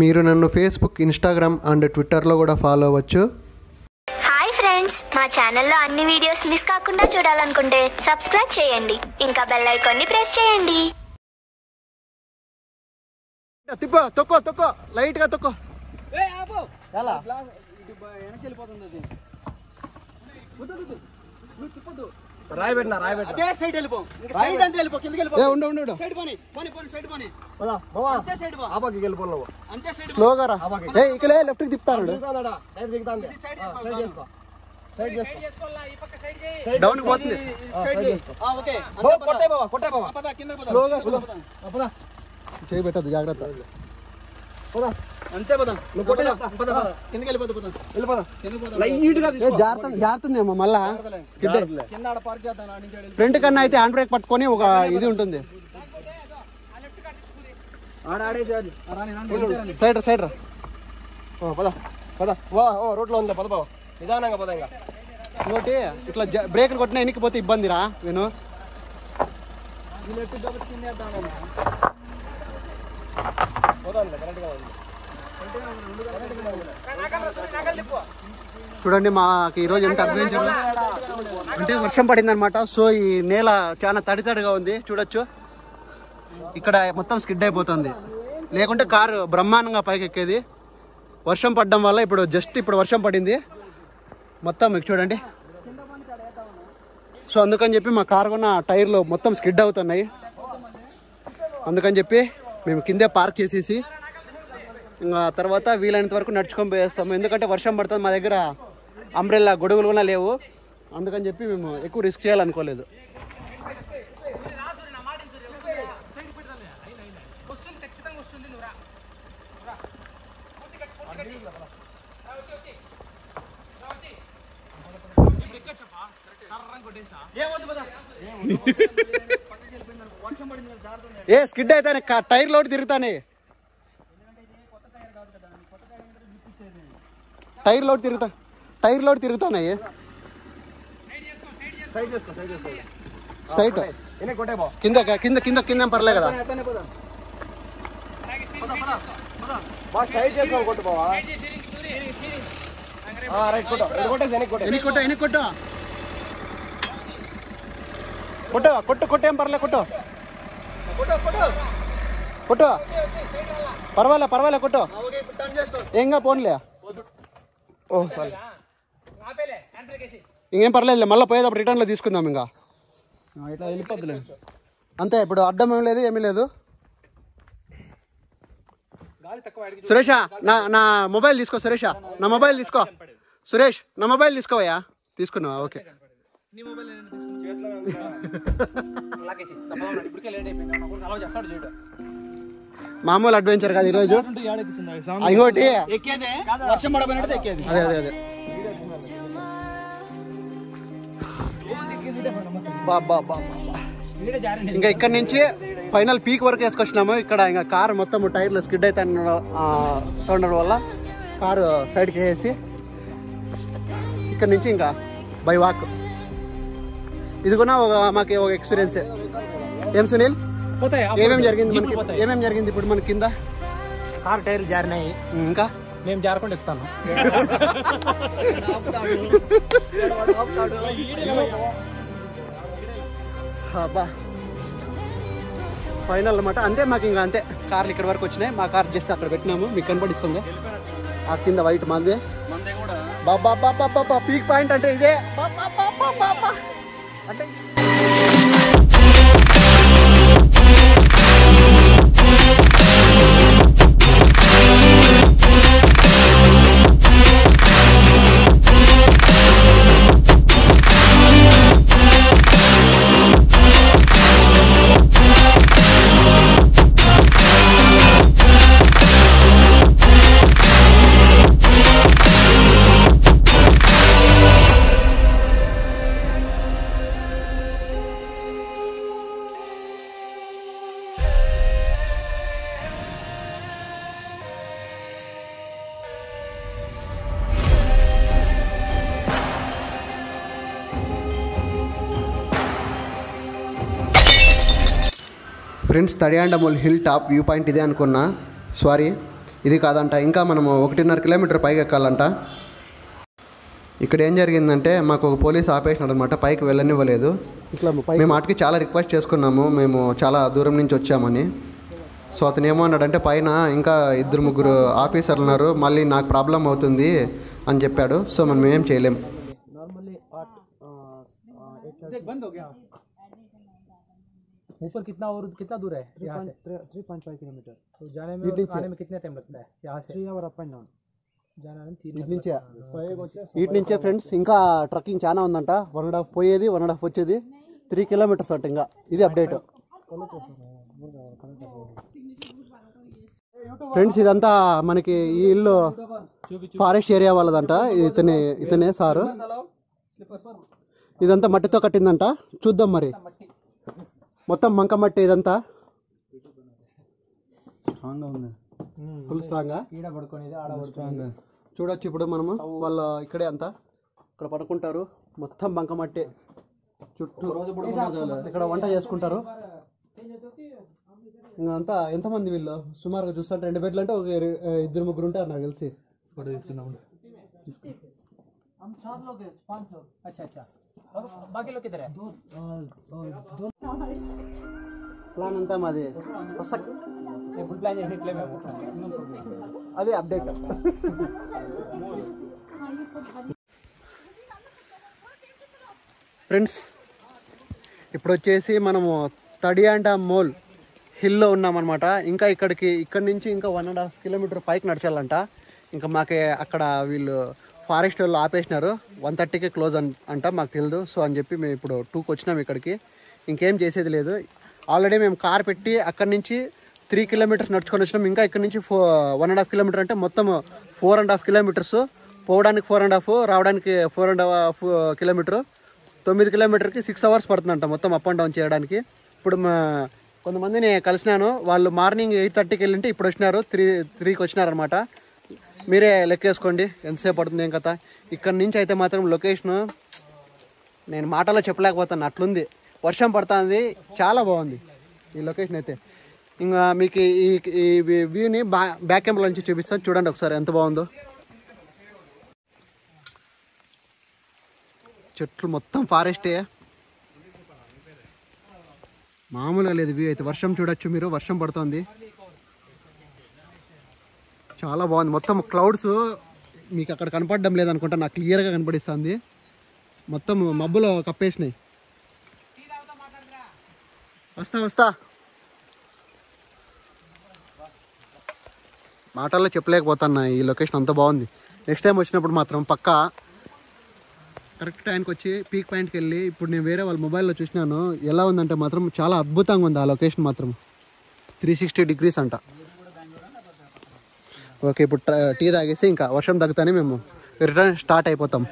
మీరు నన్ను Facebook, Instagram and Twitter లో కూడా ఫాలో అవ్వచ్చు. హాయ్ ఫ్రెండ్స్, మా ఛానల్ లో అన్ని వీడియోస్ మిస్ కాకుండా చూడాలనుకుంటే సబ్స్క్రైబ్ చేయండి, ఇంకా బెల్ ఐకాన్ ని ప్రెస్ చేయండి. తిప్ప తొక్కో తొక్కో లైట్ గా తొక్కో. ఏ ఆపు ఎలా ఇటు వెనక్కి వెళ్ళిపోతుంది అది. వదదు నువ్వు తిప్పదు. రాయబెట్నా రాయబెట్ అదే సైడ్ వెళ్ళిపో. ఇంకా సైడ్ అంటే వెళ్ళిపో, కిందకి వెళ్ళిపో. ఏ ఉండు ఉండు ఉండు సైడ్ పోని పోని పోని సైడ్ పోని. వదా బావ అంతే సైడ్ బా. ఆపకి వెళ్ళిపోలవ అంతే సైడ్ స్లోగా రా. ఏ ఇక్కలే లెఫ్ట్ కి తిప్తాను. తిప్తానడా సైడ్ తిప్తాంది. సైడ్ చేసుకో సైడ్ చేసుకోలా. ఈ పక్క సైడ్ చేయి. డౌన్ కి పోతుంది సైడ్ చేసుకో. ఆ ఓకే అంతే కొట్టే బావ కొట్టే బావ. పద కిందకి పద స్లోగా పద చేయి పెట్టదు జాగ్రత్త. పోరా అంతే పద నువ్వు కొట్టే పద పద కిందకి వెళ్ళిపోదు పద వెళ్ళిపోదా కిందకి లైట్ గా తీసుకో. జార్తం జార్తుందేమో మళ్ళా కింద ఆడ పార్క్ చేద్దాం ఆడించాడు. ఫ్రంట్ కన్నా అయితే హ్యాండ్ బ్రేక్ పట్టుకొని ఒక ఇది ఉంటుంది. ఆ లెఫ్ట్ కట్ తీసుకో ఆడ ఆడేసాలి. రాని రాని సైడ్ రా సైడ్ రా. ఓ పద పద వా ఓ రోడ్ లో ఉందా పద బావ నిదానంగా పద. ఇంకా నోటి ఇట్లా బ్రేక్ కొట్టినా ఎనికిపోతే ఇబ్బంది రా. నేను ఈ లెఫ్ట్ దొబ్బకి కింద ఆడాను. చూడండి మాకు ఈరోజు ఎంత అడ్వెంచర్ అంటే వర్షం పడింది అనమాట. సో ఈ నేల చాలా తడి తడిగా ఉంది చూడొచ్చు. ఇక్కడ మొత్తం స్కిడ్ అయిపోతుంది, లేకుంటే కారు బ్రహ్మాండంగా పైకి ఎక్కేది. వర్షం పడడం వల్ల ఇప్పుడు జస్ట్ ఇప్పుడు వర్షం పడింది మొత్తం మీకు చూడండి. సో అందుకని చెప్పి మా కారు కొన్న టైర్లు మొత్తం స్కిడ్ అవుతున్నాయి. అందుకని చెప్పి మేము కిందే పార్క్ చేసేసి ఇంకా తర్వాత వీలైనంత వరకు నడుచుకొని పోయేస్తాము. ఎందుకంటే వర్షం పడుతుంది, మా దగ్గర అంబ్రెల్లా గొడుగులు కూడా లేవు. అందుకని చెప్పి మేము ఎక్కువ రిస్క్ చేయాలనుకోలేదు. ఏ స్కిడ్ అవుతాను టైర్ లోటు తిరుగుతాను. టైర్ లోటు తిరుగుతాను. స్ట్రైట్ కింద కింద కింద కింద పర్లేదు కదా. కొట్టు కొట్టు కొట్టు ఏం పర్లే కొట్టు కొట్టు పర్వాలే పర్వాలే కొట్టు ఏంగా పోన్లే. ఓ సారీ ఇంకేం పర్లేదులే, మళ్ళీ పోయేటప్పుడు రిటర్న్లో తీసుకుందాం. ఇంకా ఇట్లా వెళ్ళిపోద్దులే అంతే. ఇప్పుడు అడ్డం ఏం లేదు ఏమీ లేదు. సురేష నా నా మొబైల్ తీసుకో. సురేష నా మొబైల్ తీసుకో. సురేష్ నా మొబైల్ తీసుకోవయ్యా. తీసుకున్నావా? ఓకే. మామూలు అడ్వెంచర్ కాదు ఈరోజు. ఇంకోటి అదే అదే అదే ఇంకా ఇక్కడ నుంచి ఫైనల్ పీక్ వరకు వేసుకొచ్చినాము. ఇక్కడ ఇంకా కారు మొత్తం టైర్లు స్కిడ్ అయితే తొందడం వల్ల కారు సైడ్కి వేసి ఇక్కడ నుంచి ఇంకా బై వాక్. ఇది కూడా ఒక మాకు ఒక ఎక్స్పీరియన్స్. ఏం సునీల్ ఏమేమి జరిగింది ఏమేమి జరిగింది ఇప్పుడు మన కింద? కార్ టైర్లు జారినాయి. ఇంకా మేము జారకుండా ఇస్తాను. ఫైనల్ అనమాట. అంటే మాకు ఇంకా అంతే. కార్లు ఇక్కడ వరకు వచ్చినాయి. మా కార్ జస్ట్ అక్కడ పెట్టినాము, మీకు కనపడిస్తుంది ఆ కింద వైట్ మందే. బాబా బాబా బాబా పీక్ పాయింట్ అంటే ఇదే అంటే. Friends Thadiyandamol Hill top view point इदे अनुकुन्ना सारी इदी कादंट इंका मनम 1.5 కిలోమీటర్ పైకి ఎక్కాలంట। ఇక్కడ ఏం జరిగిందంటే మాకు ఒక పోలీస్ ఆపేసినాడు అన్నమాట, పైకి వెళ్ళనివ్వలేదు। మేము అటకి చాలా రిక్వెస్ట్ చేసుకున్నాము, మేము చాలా దూరం నుంచి వచ్చామని। సో అతను ఏమన్నాడంటే పైన ఇంకా ఇద్దరు ముగ్గురు ఆఫీసర్లు ఉన్నారు, మళ్ళీ నాకు ప్రాబ్లం అవుతుంది అని చెప్పాడు। సో మనం ఏం చేయలేం। ऊपर कितना और कितना दूर है यहाँ से? 3.5 किलोमीटर। तो जाने में और आने में कितना टाइम लगता है यहाँ से? 3 hours अप एंड डाउन। जाना नहीं 3 नीचे इट नीचे फ्रेंड्स इंका ट्रकिंग चाना ఉందంట। 1.5 పోయేది 1.5 వచ్చేది 3 కిలోమీటర్స్ అంట। ఇంకా ఇది అప్డేట్ ఫ్రెండ్స్। ఇదంతా మనకి ఈ ఇల్లు ఫారెస్ట్ ఏరియా వాళ్ళదంట। ఇతనే సారు। ఇదంతా మట్టితో కట్టిందంట। చూద్దాం మరి మొత్తం మంక మట్టి ఇదంతా ఫుల్ స్ట్రాంగ్ చూడొచ్చు। ఇప్పుడు మనము వాళ్ళ ఇక్కడే అంతా ఇక్కడ పడుకుంటారు, మొత్తం మంక మట్టి చుట్టూ। ఇక్కడ వంట చేసుకుంటారు అంతా। ఎంతమంది వీళ్ళు సుమారుగా చూస్తుంటే 2 బెడ్లు అంటే ఒక 2-3 ఉంటారు నాకు తెలిసి। ఫోటో తీసుకుందాం। ప్లాన్ అంతా మాది అదే అప్డేట్। ఫ్రెండ్స్ ఇప్పుడు వచ్చేసి మనము Thadiyandamol హిల్లో ఉన్నామన్నమాట। ఇంకా ఇక్కడి నుంచి ఇంకా 1.5 కిలోమీటర్ పైకి నడచాలంట। ఇంకా మాకే అక్కడ వీళ్ళు ఫారెస్ట్ వాళ్ళు ఆపేసినారు। 1:30కి క్లోజ్ అంట, మాకు తెలియదు। సో అని చెప్పి మేము ఇప్పుడు 2కి వచ్చినాం ఇక్కడికి। ఇంకేం చేసేది లేదు, ఆల్రెడీ మేము కార్ పెట్టి అక్కడి నుంచి 3 కిలోమీటర్స్ నడుచుకొని వచ్చినాం। ఇంకా ఇక్కడ నుంచి 1.5 కిలోమీటర్ అంటే మొత్తం 4.5 కిలోమీటర్స్। పోవడానికి 4.5, రావడానికి 4.5 కిలోమీటర్, 9 కిలోమీటర్కి 6 hours పడుతుందంట మొత్తం అప్ అండ్ డౌన్ చేయడానికి। ఇప్పుడు కొంతమందిని కలిసినాను, వాళ్ళు మార్నింగ్ 8:30కి వెళ్ళింటే ఇప్పుడు వచ్చినారు 3కి వచ్చినారనమాట। మీరే లెక్కేసుకోండి ఎంతసేపు పడుతుంది ఏం కథ। ఇక్కడి నుంచి అయితే మాత్రం లొకేషను నేను మాటలో చెప్పలేకపోతాను, అట్లుంది। వర్షం పడుతుంది, చాలా బాగుంది ఈ లొకేషన్ అయితే। ఇంకా మీకు ఈ వ్యూని బ్యాక్ కెమెరా నుంచి చూపిస్తాను, చూడండి ఒకసారి ఎంత బాగుందో। చెట్లు మొత్తం ఫారెస్టే, మామూలుగా లేదు వ్యూ అయితే। వర్షం చూడొచ్చు మీరు, వర్షం పడుతుంది, చాలా బాగుంది। మొత్తం క్లౌడ్స్ మీకు అక్కడ కనపడడం లేదనుకుంటా, నాకు క్లియర్గా కనపడిస్తుంది। మొత్తం మబ్బులో కప్పేసినాయి। వస్తా మాటల్లో చెప్పలేకపోతున్నా, ఈ లొకేషన్ అంతా బాగుంది। నెక్స్ట్ టైం వచ్చినప్పుడు మాత్రం పక్కా కరెక్ట్ టైంకి వచ్చి పీక్ పాయింట్కి వెళ్ళి, ఇప్పుడు నేను వేరే వాళ్ళ మొబైల్లో చూసినాను ఎలా ఉందంటే మాత్రం చాలా అద్భుతంగా ఉంది ఆ లొకేషన్ మాత్రం। 360 degrees అంట। ఓకే ఇప్పుడు టీ తాగేసి ఇంకా వర్షం తగ్గుతానే మేము రిటర్న్ స్టార్ట్ అయిపోతాం।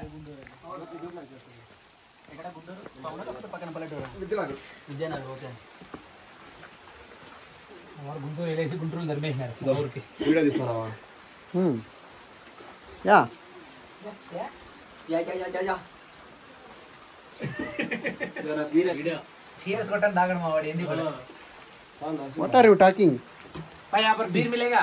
What are you talking? भाई यहाँ पर बीर मिलेगा,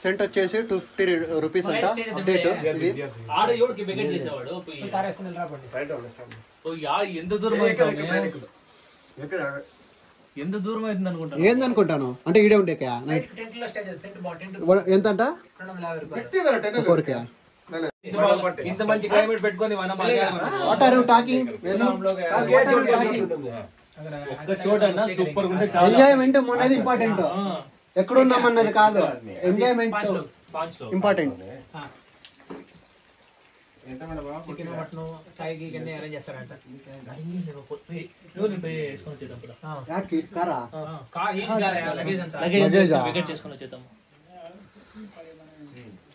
సెంట్ వచ్చేసి 250 రూపీస్ అంట అప్డేట్ ఇది। ఆడ ఎవడికి బెగెట్ చేసేవాడు పోయి కారేసుకొని రాపండి రైట్ అవల స్టాండ్ పోయి యా ఎంత దూరం అవుతావు ఎక్కడ ఎంత దూరం అవుతుంది అనుకుంటాను ఏందనుకుంటాను అంటే ఇడే ఉండేక నైట్ టెంట్ లో స్టే టెంట్ బా టెంట్ ఎంత అంట 250 రూపాయలు పెట్టిదరా టెంట్ కొరకే ఇంత మంచి క్లైమేట్ పెట్టుకొని వన మాగా వాట్ ఆర్ యు టాకింగ్ వెను వాట్ ఆర్ యు టాకింగ్ ఒక చోట అన్న సూపర్ ఉంటే చాలా ఎంజాయ్‌మెంట్ అనేది ఇంపార్టెంట్। ఎక్కడ ఉన్నామన్నది కాదు, ఎంజాయ్‌మెంట్ ఇంపార్టెంట్। ఎంతమంది బావ చికెన్ మటన్ టైగి గన్ని అరేంజ్ చేస్తారంట। అరేంజ్ నేను పోయి లోని పోయి చేసుకొని వచ్చేటప్పుడు యాకి కారా కార్ ఏం కారా లగేజ్ అంట లగేజ్ వెకెట్ చేసుకొని వచ్చేతాము।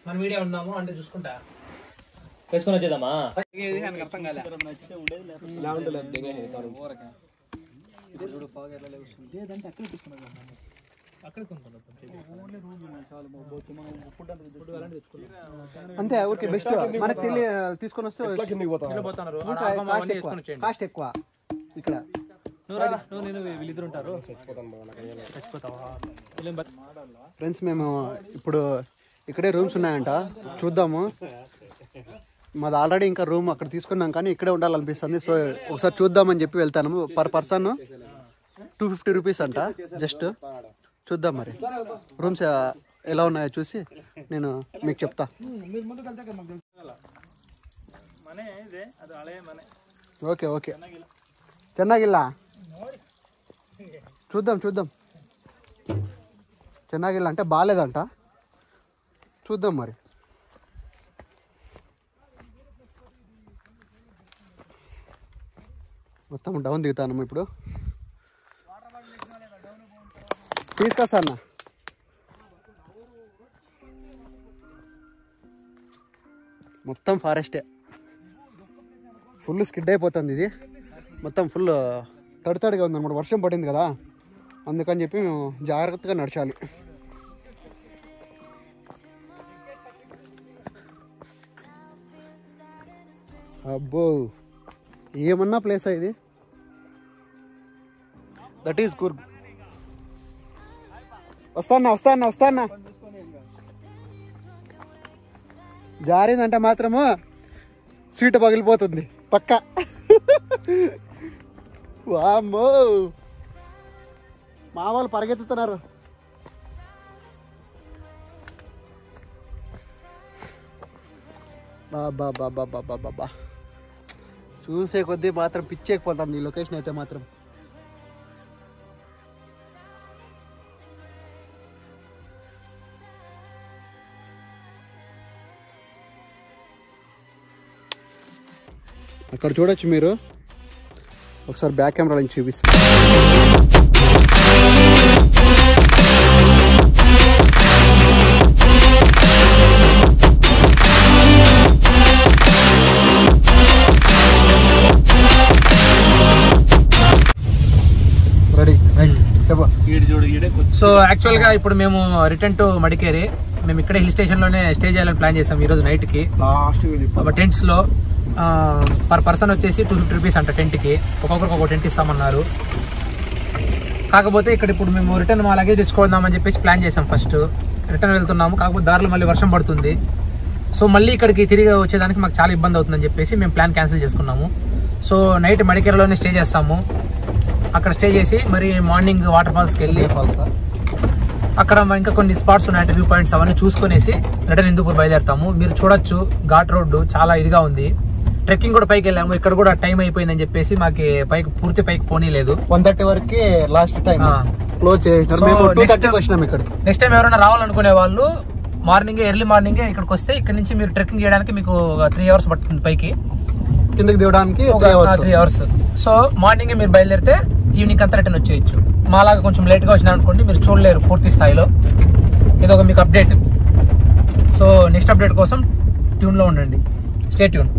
మన వీడియో ఉన్నాము అంటే చూసుకుంటా వేసుకొని వచ్చేదామా ఇది నాకు అర్థం కాలే నచ్చితే ఉండేది లేకపోతే ఇలా ఉండలేదు దేనే తాను ఊరక ఇది చూడు ఫాగ్ ఎలా లేస్తుంది ఏదంటే అక్కడ తీసుకున్నాను అక్కడ కొనుక్కున్నాను ఓన్లీ రూమ్ ఉంది చాలా బోతు మనం ఫుడ్ అంత ఫుడ్ అలాంటి తెచ్చుకున్నాం అంతే ఓకే బెస్ట్ మనకి తీసుకొని వస్తే ఇట్లా కిందకి పోతాం ఇట్లా పోతానారు ఆగమ అవన్నీ తీసుకొని చేయండి కాస్ట్ ఎక్కువ ఇక్కడ ఫ్రెండ్స్ మేము ఇప్పుడు ఇక్కడే రూమ్స్ ఉన్నాయంట చూద్దాము మాది ఆల్రెడీ ఇంకా రూమ్ అక్కడ తీసుకున్నాం కానీ ఇక్కడే ఉండాలనిపిస్తుంది సో ఒకసారి చూద్దామని చెప్పి వెళ్తాను పర్ పర్సన్ 250 రూపీస్ అంట జస్ట్ చూద్దాం మరి రూమ్స్ ఎలా ఉన్నాయో చూసి నేను మీకు చెప్తా ఓకే ఓకే ಚೆನ್ನಾಗಿಲ್ಲ చూద్దాం చూద్దాం ಚೆನ್ನಾಗಿಲ್ಲ అంటే బాలేదంట చూద్దాం మరి మొత్తం డౌన్ దిగుతాను ఇప్పుడు తీసుకొస్తాను మొత్తం ఫారెస్టే ఫుల్ స్కిడ్ అయిపోతుంది ఇది మొత్తం ఫుల్ తడితడిగా ఉందన్నమాట వర్షం పడింది కదా అందుకని చెప్పి మేము జాగ్రత్తగా నడచాలి అబ్బో ఏమన్నా ప్లేసా ఇది దట్ ఈస్ గుడ్ వస్తానా జారిందంటే మాత్రము సీటు పగిలిపోతుంది పక్కా వామ్మో మా వాళ్ళు పరిగెత్తుతున్నారు బాబా బాబా బాబా బాబా చూసే కొద్దీ మాత్రం పిచ్చేకపోతుంది ఈ లొకేషన్ అయితే మాత్రం అక్కడ చూడొచ్చు మీరు ఒకసారి బ్యాక్ కెమెరాలో చూపిస్తాను రెడీ రైట్ చెప్పు సో యాక్చువల్గా ఇప్పుడు మేము రిటర్న్ టు మడికేరి మేము ఇక్కడే హిల్ స్టేషన్లోనే స్టే చేయాలని ప్లాన్ చేసాం ఈరోజు నైట్కి టెంట్స్లో పర్ పర్సన్ వచ్చేసి 250 రూపీస్ అంట టెంట్కి ఒక్కొక్కరికి ఒక టెంట్ ఇస్తామన్నారు కాకపోతే ఇక్కడ ఇప్పుడు మేము రిటర్న్ మా లగేజ్ తెచ్చుకుందామని చెప్పేసి ప్లాన్ చేసాం ఫస్ట్ రిటర్న్ వెళ్తున్నాము కాకపోతే దారిలో మళ్ళీ వర్షం పడుతుంది సో మళ్ళీ ఇక్కడికి తిరిగి వచ్చేదానికి మాకు చాలా ఇబ్బంది అవుతుందని చెప్పేసి మేము ప్లాన్ క్యాన్సిల్ చేసుకున్నాము సో నైట్ మడికేరలోనే స్టే చేస్తాము అక్కడ స్టే చేసి మరి మార్నింగ్ వాటర్ ఫాల్స్కి వెళ్ళి అక్కడ ఇంకా కొన్ని స్పాట్స్ ఉన్నాయి వ్యూ పాయింట్స్ అవన్నీ చూసుకునేసి రిటర్న్ హిందూపూర్ బయలుదేరుతాము మీరు చూడొచ్చు ఘాట్ రోడ్డు చాలా ఇదిగా ఉంది ట్రెక్కింగ్ కూడా పైకి వెళ్ళాము ఇక్కడ కూడా టైం అయిపోయిందని చెప్పేసి మాకు పైకి పూర్తి పైకి పోనీలేదు 1:30 వరకు లాస్ట్ టైం క్లోజ్ చేశారు మేము 2:30 కి వచ్చాము ఇక్కడికి నెక్స్ట్ టైం ఎవరైనా రావాలనుకునే వాళ్ళు మార్నింగ్ ఎర్లీ మార్నింగే ఇక్కడికి వస్తే ఇక్కడ నుంచి మీరు ట్రెక్కింగ్ చేయడానికి మీకు 3 అవర్స్ పడుతుంది పైకి కిందకి దిగడానికి 3 అవర్స్ సో మార్నింగే మీరు బయలుదేరితే ఈవినింగ్ అంతా రిటర్న్ వచ్చేయచ్చు మాలాగా కొంచెం లేట్గా వచ్చినా అనుకోండి మీరు చూడలేరు పూర్తి స్థాయిలో ఇదొక మీకు అప్డేట్ సో నెక్స్ట్ అప్డేట్ కోసం ట్యూన్లో ఉండండి స్టే ట్యూన్